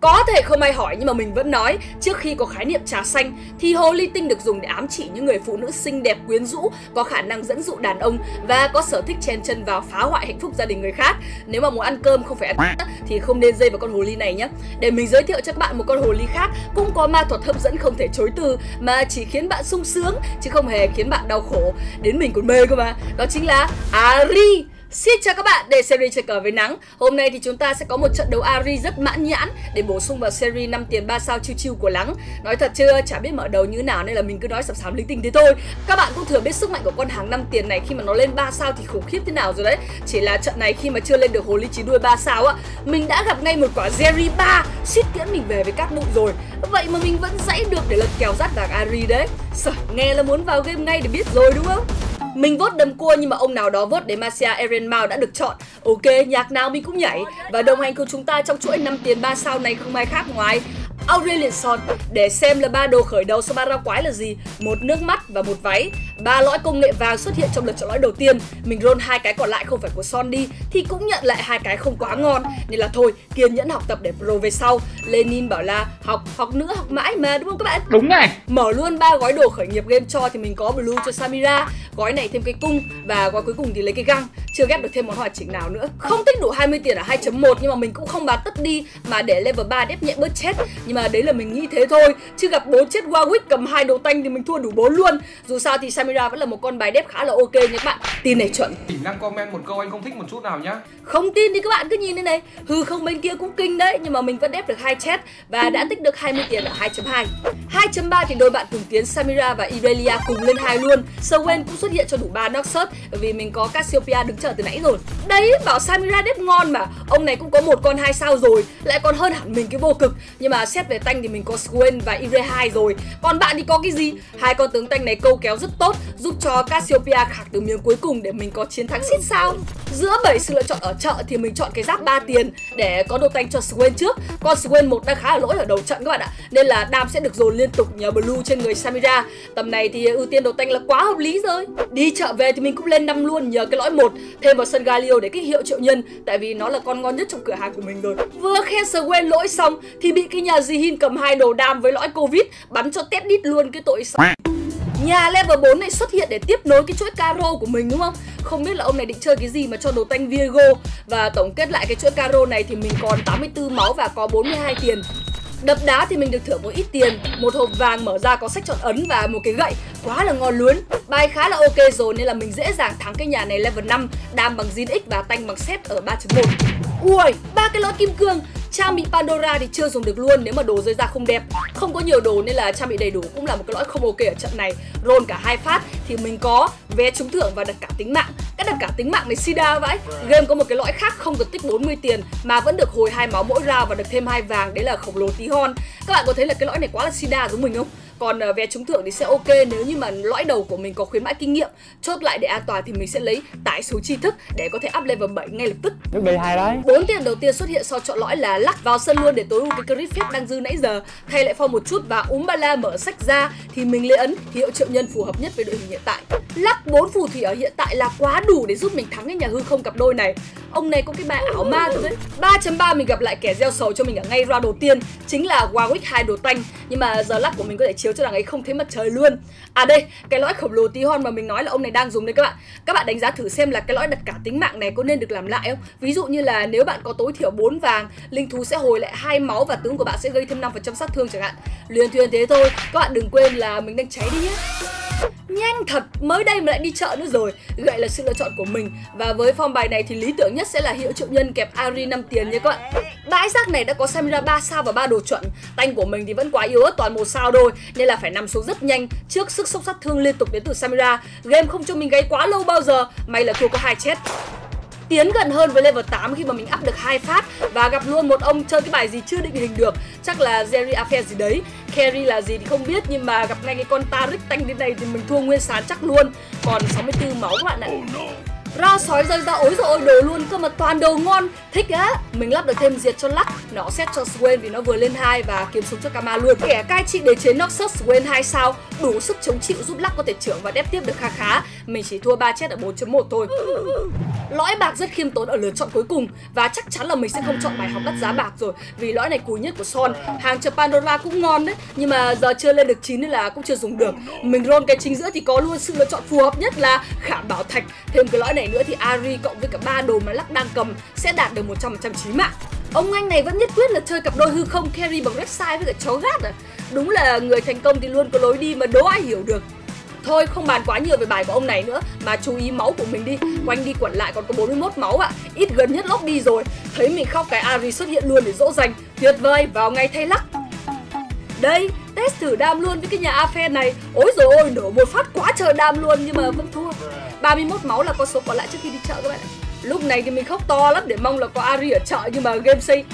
Có thể không ai hỏi nhưng mà mình vẫn nói, trước khi có khái niệm trà xanh thì hồ ly tinh được dùng để ám chỉ những người phụ nữ xinh đẹp quyến rũ, có khả năng dẫn dụ đàn ông và có sở thích chen chân vào phá hoại hạnh phúc gia đình người khác. Nếu mà muốn ăn cơm không phải ăn thì không nên dây vào con hồ ly này nhé. Để mình giới thiệu cho các bạn một con hồ ly khác cũng có ma thuật hấp dẫn không thể chối từ mà chỉ khiến bạn sung sướng chứ không hề khiến bạn đau khổ, đến mình còn mê cơ mà. Đó chính là Ahri. Xin chào các bạn để series chơi cờ với nắng. Hôm nay thì chúng ta sẽ có một trận đấu Ahri rất mãn nhãn để bổ sung vào series 5 tiền 3 sao chiêu chiêu của Nắng. Nói thật chưa, chả biết mở đầu như nào nên là mình cứ nói sầm sám linh tinh thế thôi. Các bạn cũng thừa biết sức mạnh của con hàng 5 tiền này khi mà nó lên 3 sao thì khủng khiếp thế nào rồi đấy. Chỉ là trận này khi mà chưa lên được hồ ly 9 đuôi 3 sao á, mình đã gặp ngay một quả Zeri 3 suýt tiễn mình về với các bụng rồi. Vậy mà mình vẫn dãy được để lật kèo rát vàng Ahri đấy. Sợ, nghe là muốn vào game ngay để biết rồi đúng không? Mình vote đầm cua nhưng mà ông nào đó vote Demacia Erenmau đã được chọn. Ok, nhạc nào mình cũng nhảy. Và đồng hành cùng chúng ta trong chuỗi 5 tiền 3 sao này không ai khác ngoài Aurelion Son. Để xem là ba đồ khởi đầu sau ba rau quái là gì: một nước mắt và một váy. Ba lõi công nghệ vàng xuất hiện trong lượt chọn lõi đầu tiên. Mình roll hai cái còn lại không phải của Son đi thì cũng nhận lại hai cái không quá ngon, nên là thôi kiên nhẫn học tập để pro về sau. Lenin bảo là học nữa học mãi mà, đúng không các bạn? Đúng này. Mở luôn ba gói đồ khởi nghiệp game cho thì mình có blue cho Samira, gói này thêm cái cung và gói cuối cùng thì lấy cái găng. Chưa ghép được thêm món hoàn chỉnh nào nữa. Không tích đủ 20 tiền ở 2.1 nhưng mà mình cũng không bán tất đi mà để level 3 đép nhẹ bớt chết. Nhưng mà đấy là mình nghĩ thế thôi, chứ gặp bố chết Warwick cầm hai đồ tanh thì mình thua đủ bố luôn. Dù sao thì Samira vẫn là một con bài đép khá là ok nha các bạn. Tin này chuẩn. Chỉ năng comment một câu anh không thích một chút nào nhá. Không tin thì các bạn cứ nhìn đây này. Hừ, không bên kia cũng kinh đấy nhưng mà mình vẫn đép được hai chết và đã tích được 20 tiền ở 2.2. 2.3 thì đôi bạn cùng tiến Samira và Irelia cùng lên hai luôn. Swain cũng xuất hiện cho đủ 3 Noxus vì mình có Cassiopeia đứng chờ từ nãy rồi. Đấy, bảo Samira đép ngon mà. Ông này cũng có một con 2 sao rồi, lại còn hơn hẳn mình cái vô cực. Nhưng mà xét về tanh thì mình có Swain và Ire 2 rồi. Còn bạn thì có cái gì? Hai con tướng tanh này câu kéo rất tốt, giúp cho Cassiopeia khạc từ miếng cuối cùng để mình có chiến thắng xít sao. Giữa 7 sự lựa chọn ở chợ thì mình chọn cái giáp 3 tiền để có đồ tanh cho Swain trước. Con Swain 1 đang khá là lỗi ở đầu trận các bạn ạ, nên là đam sẽ được dồn liên tục nhờ blue trên người Samira. Tầm này thì ưu tiên đồ tanh là quá hợp lý rồi. Đi chợ về thì mình cũng lên 5 luôn nhờ cái lõi 1, thêm vào sân Galio để kích hiệu triệu nhân, tại vì nó là con ngon nhất trong cửa hàng của mình rồi. Vừa khen Swain lỗi xong thì bị cái nhà Jhin cầm hai đồ đam với lõi Covid bắn cho tét đít luôn cái tội sao. Nhà level 4 này xuất hiện để tiếp nối cái chuỗi caro của mình đúng không? Không biết là ông này định chơi cái gì mà cho đồ tanh Viego. Và tổng kết lại cái chuỗi caro này thì mình còn 84 máu và có 42 tiền. Đập đá thì mình được thưởng một ít tiền, một hộp vàng mở ra có sách chọn ấn và một cái gậy. Quá là ngon luôn. Bài khá là ok rồi nên là mình dễ dàng thắng cái nhà này level 5, đam bằng Jhin X và tanh bằng set ở 3.1. Ui, ba cái lõi kim cương. Trang bị Pandora thì chưa dùng được luôn nếu mà đồ rơi ra không đẹp. Không có nhiều đồ nên là trang bị đầy đủ cũng là một cái lõi không ok ở trận này. Roll cả hai phát thì mình có vé trúng thưởng và đặt cả tính mạng. Cái đặt cả tính mạng này sida vãi. Game có một cái lõi khác không cần tích 40 tiền mà vẫn được hồi 2 máu mỗi round và được thêm 2 vàng, đấy là khổng lồ tí hon. Các bạn có thấy là cái lõi này quá là sida giống mình không? Còn vé trúng thưởng thì sẽ ok nếu như mà lõi đầu của mình có khuyến mãi kinh nghiệm. Chốt lại để an toàn thì mình sẽ lấy tải số tri thức để có thể up level 7 ngay lập tức. Bốn tiền đầu tiên xuất hiện sau chọn lõi là lắc vào sân luôn để tối ưu cái crit phép đang dư nãy giờ. Thay lại form một chút và Umbala mở sách ra thì mình lấy ấn hiệu triệu nhân phù hợp nhất với đội hình hiện tại. Lắc 4 phù thủy ở hiện tại là quá đủ để giúp mình thắng cái nhà hư không cặp đôi này. Ông này có cái bài ảo ma rồi đấy. 3.3 mình gặp lại kẻ gieo sầu cho mình ở ngay round đầu tiên, chính là Warwick 2 đồ tanh. Nhưng mà giờ lắc của mình có thể chiếu cho đằng ấy không thấy mặt trời luôn. À đây, cái lõi khổng lồ tí hon mà mình nói là ông này đang dùng đấy các bạn. Các bạn đánh giá thử xem là cái lõi đặt cả tính mạng này có nên được làm lại không? Ví dụ như là nếu bạn có tối thiểu 4 vàng, linh thú sẽ hồi lại 2 máu và tướng của bạn sẽ gây thêm 5% sát thương chẳng hạn. Luyên thuyên thế thôi, các bạn đừng quên là mình đang cháy đi nhé. Nhanh thật, mới đây mà lại đi chợ nữa rồi. Gậy là sự lựa chọn của mình. Và với form bài này thì lý tưởng nhất sẽ là hiệu triệu nhân kẹp Ahri 5 tiền nha các bạn. Bãi rác này đã có Samira 3 sao và 3 đồ chuẩn. Tanh của mình thì vẫn quá yếu ớt, toàn 1 sao thôi, nên là phải nằm xuống rất nhanh trước sức sốc sát thương liên tục đến từ Samira. Game không cho mình gáy quá lâu bao giờ, may là thua có 2 chết. Tiến gần hơn với level 8 khi mà mình up được 2 phát và gặp luôn một ông chơi cái bài gì chưa định hình được. Chắc là Zeri Affair gì đấy. Carry là gì thì không biết nhưng mà gặp ngay cái con Taric tanh đến đây thì mình thua nguyên sán chắc luôn. Còn 64 máu các bạn ạ. Rau sói rơi ra ối rồi ôi đồ luôn cơ mà toàn đồ ngon. Thích á. Mình lắp được thêm diệt cho lắc, nó xét cho Swain vì nó vừa lên 2 và kiếm súng cho Kama luôn. Kẻ cai trị đế chế Noxus Swain 2 sao đủ sức chống chịu giúp lắc có thể trưởng và đép tiếp được khá khá. Mình chỉ thua 3 chết ở 4.1 thôi. Lõi bạc rất khiêm tốn ở lựa chọn cuối cùng và chắc chắn là mình sẽ không chọn bài học đắt giá bạc rồi, vì lõi này cùi nhất của Son. Hàng chợ Pandora cũng ngon đấy, nhưng mà giờ chưa lên được 9 nên là cũng chưa dùng được. Mình roll cái chính giữa thì có luôn sự lựa chọn phù hợp nhất là khảm bảo thạch. Thêm cái lõi này nữa thì Ahri cộng với cả 3 đồ mà Lắc đang cầm sẽ đạt được 100% chí mạng. Ông anh này vẫn nhất quyết là chơi cặp đôi hư không carry bằng website với cả chó gác à. Đúng là người thành công thì luôn có lối đi mà đố ai hiểu được. Thôi không bàn quá nhiều về bài của ông này nữa mà chú ý máu của mình đi. Quanh đi quẩn lại còn có 41 máu ạ. Ít gần nhất lốc đi rồi. Thấy mình khóc cái Ahri xuất hiện luôn để dỗ dành. Tuyệt vời, vào ngay thay Lắc. Đây, test thử đam luôn với cái nhà Afen này. Ôi rồi ôi, nổ một phát quá trời đam luôn nhưng mà vẫn thua. 31 máu là con số còn lại trước khi đi chợ các bạn ạ. Lúc này thì mình khóc to lắm để mong là có Ahri ở chợ nhưng mà game say.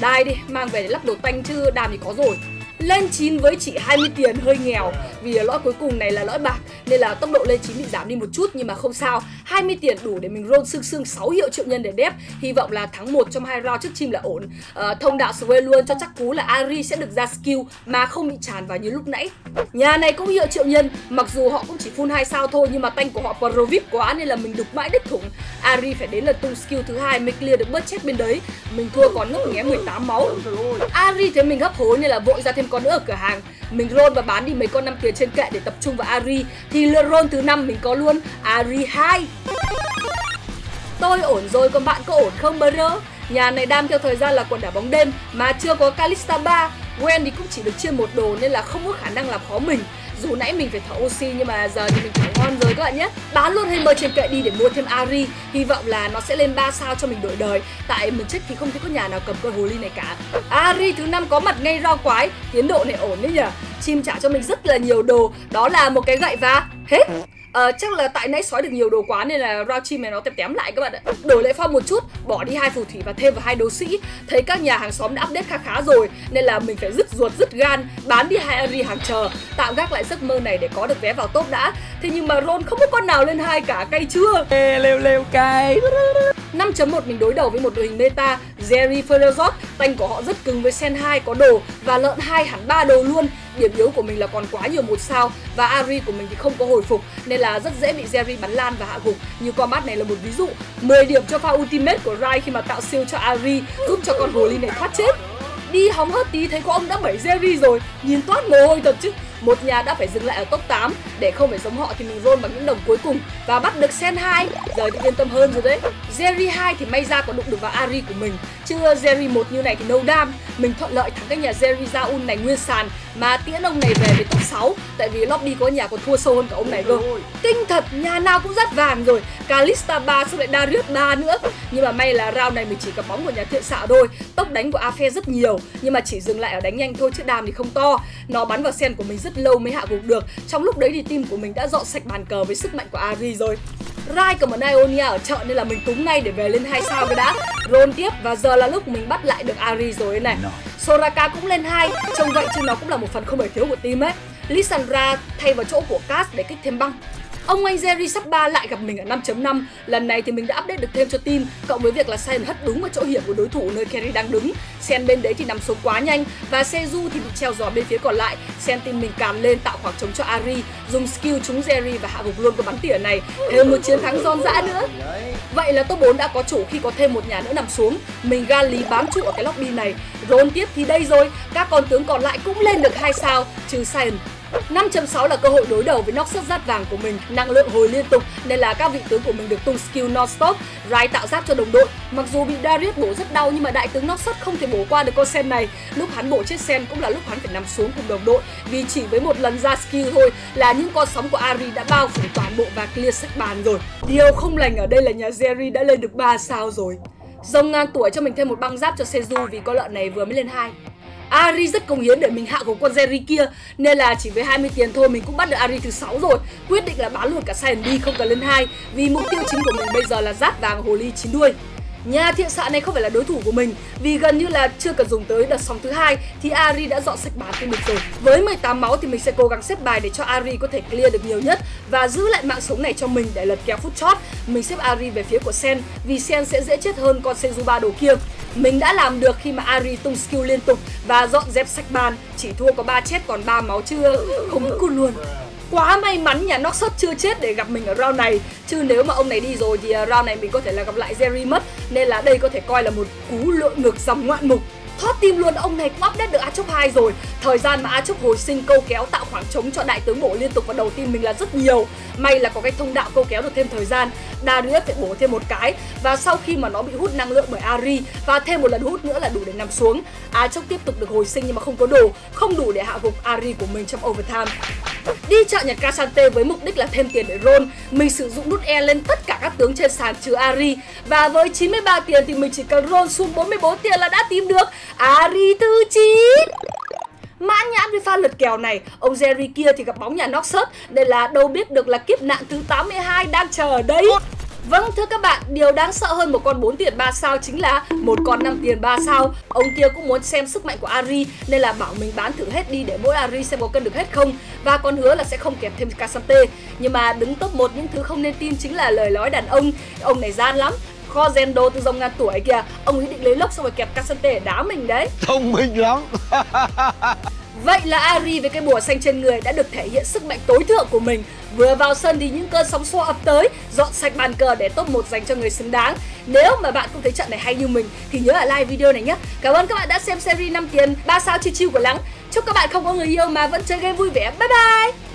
Đai đi, mang về để lắp đồ tanh chứ đam thì có rồi. Lên 9 với chỉ 20 tiền hơi nghèo vì lõi cuối cùng này là lõi bạc nên là tốc độ lên 9 bị giảm đi một chút, nhưng mà không sao, 20 tiền đủ để mình roll sương sương 6 hiệu triệu nhân để đép. Hy vọng là thắng 1 trong 2 round trước chim là ổn. Thông đạo Swain luôn cho chắc cú là Ahri sẽ được ra skill mà không bị tràn vào như lúc nãy. Nhà này cũng hiệu triệu nhân, mặc dù họ cũng chỉ full 2 sao thôi nhưng mà tanh của họ pro vip quá nên là mình đục mãi đứt thủng. Ahri phải đến lần tung skill thứ 2 mới clear được bớt chết bên đấy. Mình thua còn ngốc nghé 18 máu. Ahri thấy mình hấp hối nên là vội ra thêm con nữa ở cửa hàng. Mình roll và bán đi mấy con 5 tiền trên kệ để tập trung vào Ahri. Thì lượt roll thứ 5 mình có luôn Ahri 2. Tôi ổn rồi, còn bạn có ổn không brother? Nhà này đam theo thời gian là quần đảo bóng đêm mà chưa có Calista 3. Gwen thì cũng chỉ được chia một đồ nên là không có khả năng làm khó mình. Dù nãy mình phải thở oxy nhưng mà giờ thì mình thở ngon rồi các bạn nhé. Bán luôn Hammer trên kệ đi để mua thêm Ahri. Hy vọng là nó sẽ lên 3 sao cho mình đổi đời. Tại mình check thì không thấy có nhà nào cầm con hồ ly này cả. Ahri thứ 5 có mặt ngay rau quái. Tiến độ này ổn đấy nhỉ. Chim trả cho mình rất là nhiều đồ. Đó là một cái gậy và hết. Chắc là tại nãy sói được nhiều đồ quá nên là round chim này nó tém tém lại các bạn ạ. Đổi lại form một chút, bỏ đi 2 phù thủy và thêm vào 2 đấu sĩ. Thấy các nhà hàng xóm đã update khá khá rồi nên là mình phải dứt ruột dứt gan bán đi 2 Ahri hàng chờ, tạm gác lại giấc mơ này để có được vé vào top đã. Thế nhưng mà roll không có con nào lên 2 cả, cay chưa? Lêu cay. 5.1 mình đối đầu với một đội hình meta Zeri Ferozot. Tanh của họ rất cứng với Sen 2 có đồ và Lợn 2 hẳn 3 đồ luôn. Điểm yếu của mình là còn quá nhiều 1 sao và Ahri của mình thì không có hồi phục nên là rất dễ bị Zeri bắn lan và hạ gục. Như combat này là một ví dụ. 10 điểm cho pha ultimate của Rai khi mà tạo siêu cho Ahri giúp cho con hồ ly này thoát chết. Đi hóng hớt tí thấy có ông đã bẩy Zeri rồi, nhìn toát mồ hôi thật chứ. Một nhà đã phải dừng lại ở top 8. Để không phải giống họ thì mình roll bằng những đồng cuối cùng và bắt được Sen 2. Giờ thì yên tâm hơn rồi đấy. Zeri 2 thì may ra còn đụng được vào Ahri của mình. Chứ Zeri 1 như này thì no dam. Mình thuận lợi thắng các nhà Zeri Zaun này nguyên sàn mà tiễn ông này về với top 6. Tại vì lobby có nhà còn thua sâu hơn cả ông này cơ. Kinh thật, nhà nào cũng dắt vàng rồi. Calista 3 xong lại Darius 3 nữa. Nhưng mà may là round này mình chỉ cầm bóng của nhà thiện xạ thôi. Tốc đánh của Afe rất nhiều nhưng mà chỉ dừng lại ở đánh nhanh thôi chứ đam thì không to. Nó bắn vào Sen của mình rất lâu mới hạ gục được. Trong lúc đấy thì team của mình đã dọn sạch bàn cờ với sức mạnh của Ahri rồi. Rai cầm ơn Ionia ở chợ nên là mình túng ngay để về lên 2 sao cái đã. Roll tiếp và giờ là lúc mình bắt lại được Ahri rồi này. Soraka cũng lên 2, trông vậy chứ nó cũng là một phần không thể thiếu của team ấy. Lisandra thay vào chỗ của Cass để kích thêm băng. Ông anh Zeri sắp 3 lại gặp mình ở 5.5. Lần này thì mình đã update được thêm cho team, cộng với việc là Sion hất đúng vào chỗ hiểm của đối thủ nơi carry đang đứng. Sen bên đấy thì nằm xuống quá nhanh và Seju thì bị treo giò bên phía còn lại. Sen team mình càn lên tạo khoảng trống cho Ahri, dùng skill trúng Zeri và hạ gục luôn con bắn tỉa này. Thêm một chiến thắng giòn giã nữa. Vậy là top 4 đã có chủ khi có thêm một nhà nữa nằm xuống. Mình gan lý bám trụ ở cái lobby này. Roll tiếp thì đây rồi, các con tướng còn lại cũng lên được 2 sao trừ Sion. 5.6 là cơ hội đối đầu với Noxus giáp vàng của mình. Năng lượng hồi liên tục nên là các vị tướng của mình được tung skill non-stop. Rai tạo giáp cho đồng đội. Mặc dù bị Darius bổ rất đau nhưng mà đại tướng Noxus không thể bổ qua được con Sen này. Lúc hắn bổ chết Sen cũng là lúc hắn phải nằm xuống cùng đồng đội. Vì chỉ với một lần ra skill thôi là những con sóng của Ahri đã bao phủ toàn bộ và clear sách bàn rồi. Điều không lành ở đây là nhà Zeri đã lên được 3 sao rồi. Rồng ngang tuổi cho mình thêm một băng giáp cho Seju vì con lợn này vừa mới lên 2. Ahri rất cống hiến để mình hạ gục con Zeri kia nên là chỉ với 20 tiền thôi mình cũng bắt được Ahri thứ 6 rồi. Quyết định là bán luôn cả Sion đi không cần lên 2 vì mục tiêu chính của mình bây giờ là giáp vàng hồ ly 9 đuôi. Nhà thiện xạ này không phải là đối thủ của mình vì gần như là chưa cần dùng tới đợt sóng thứ 2 thì Ahri đã dọn sạch bán tim mình rồi. Với 18 máu thì mình sẽ cố gắng xếp bài để cho Ahri có thể clear được nhiều nhất và giữ lại mạng sống này cho mình để lật kéo phút chót. Mình xếp Ahri về phía của Sen vì Sen sẽ dễ chết hơn con Sejuba đồ kia. Mình đã làm được khi mà Ahri tung skill liên tục và dọn dẹp sạch bàn, chỉ thua có 3 chết còn 3 máu chưa, không cút luôn. Quá may mắn nhà Noxus chưa chết để gặp mình ở round này, chứ nếu mà ông này đi rồi thì round này mình có thể là gặp lại Zeri mất. Nên là đây có thể coi là một cú lượn ngược dòng ngoạn mục. Thoát tim luôn, ông này cũng update được Aatrox 2 rồi. Thời gian mà Aatrox hồi sinh câu kéo tạo khoảng trống cho đại tướng bổ liên tục vào đầu tim mình là rất nhiều. May là có cái thông đạo câu kéo được thêm thời gian. Darius phải bổ thêm một cái, và sau khi mà nó bị hút năng lượng bởi Ahri và thêm một lần hút nữa là đủ để nằm xuống. Aatrox tiếp tục được hồi sinh nhưng mà không có đồ, không đủ để hạ gục Ahri của mình trong overtime. Đi chợ nhặt Cassiopeia với mục đích là thêm tiền để roll. Mình sử dụng nút E lên tất cả các tướng trên sàn trừ Ahri. Và với 93 tiền thì mình chỉ cần roll xuống 44 tiền là đã tìm được Ahri thứ 9. Mãn nhãn với pha lượt kèo này, ông Zeri kia thì gặp bóng nhà Noxus. Đây là đâu biết được là kiếp nạn thứ 82 đang chờ ở đấy. Vâng thưa các bạn, điều đáng sợ hơn một con 4 tiền 3 sao chính là một con 5 tiền 3 sao. Ông kia cũng muốn xem sức mạnh của Ahri nên là bảo mình bán thử hết đi để mỗi Ahri xem có cân được hết không. Và con hứa là sẽ không kẹp thêm Cassiopeia. Nhưng mà đứng top 1 những thứ không nên tin chính là lời nói đàn ông. Ông này gian lắm, kho gen đồ từ dòng ngàn tuổi kìa. Ông ấy định lấy lốc xong rồi kẹp Cassiopeia để đá mình đấy. Thông minh lắm. Vậy là Ahri với cái bùa xanh trên người đã được thể hiện sức mạnh tối thượng của mình. Vừa vào sân thì những cơn sóng xô ập tới, dọn sạch bàn cờ để top 1 dành cho người xứng đáng. Nếu mà bạn cũng thấy trận này hay như mình thì nhớ là like video này nhé. Cảm ơn các bạn đã xem series 5 tiền 3 sao chill chill của Lắng. Chúc các bạn không có người yêu mà vẫn chơi game vui vẻ. Bye bye.